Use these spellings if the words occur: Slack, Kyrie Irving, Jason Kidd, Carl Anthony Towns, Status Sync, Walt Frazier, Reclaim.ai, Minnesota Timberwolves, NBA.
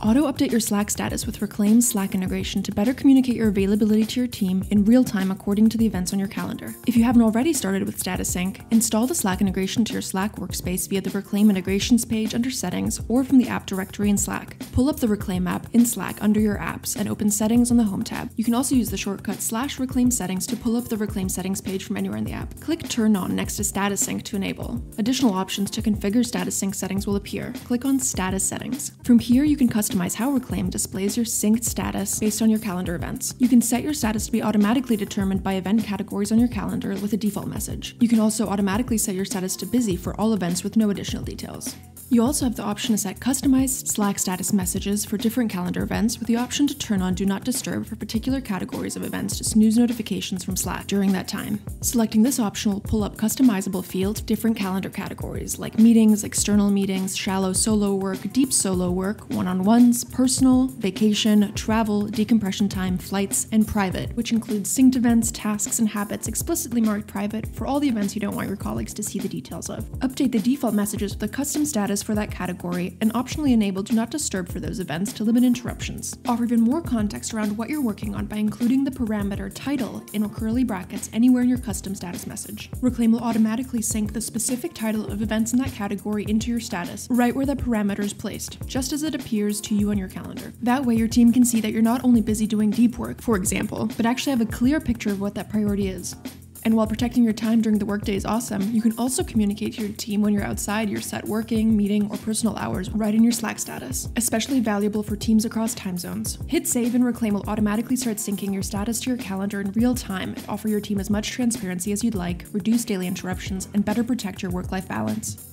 Auto-update your Slack status with Reclaim's Slack integration to better communicate your availability to your team in real time according to the events on your calendar. If you haven't already started with Status Sync, install the Slack integration to your Slack workspace via the Reclaim integrations page under Settings or from the app directory in Slack. Pull up the Reclaim app in Slack under your apps and open Settings on the Home tab. You can also use the shortcut /Reclaim Settings to pull up the Reclaim Settings page from anywhere in the app. Click Turn On next to Status Sync to enable. Additional options to configure Status Sync settings will appear. Click on Status Settings. From here, you can customize how Reclaim displays your synced status based on your calendar events. You can set your status to be automatically determined by event categories on your calendar with a default message. You can also automatically set your status to busy for all events with no additional details. You also have the option to set customized Slack status messages for different calendar events, with the option to turn on Do Not Disturb for particular categories of events to snooze notifications from Slack during that time. Selecting this option will pull up customizable fields for different calendar categories like meetings, external meetings, shallow solo work, deep solo work, one-on-ones, personal, vacation, travel, decompression time, flights, and private, which includes synced events, tasks, and habits explicitly marked private for all the events you don't want your colleagues to see the details of. Update the default messages with a custom status for that category, and optionally enable Do Not Disturb for those events to limit interruptions. Offer even more context around what you're working on by including the parameter title in curly brackets anywhere in your custom status message. Reclaim will automatically sync the specific title of events in that category into your status, right where that parameter is placed, just as it appears to you on your calendar. That way your team can see that you're not only busy doing deep work, for example, but actually have a clear picture of what that priority is. And while protecting your time during the workday is awesome, you can also communicate to your team when you're outside your set working, meeting, or personal hours right in your Slack status, especially valuable for teams across time zones. Hit save and Reclaim will automatically start syncing your status to your calendar in real time and offer your team as much transparency as you'd like, reduce daily interruptions, and better protect your work-life balance.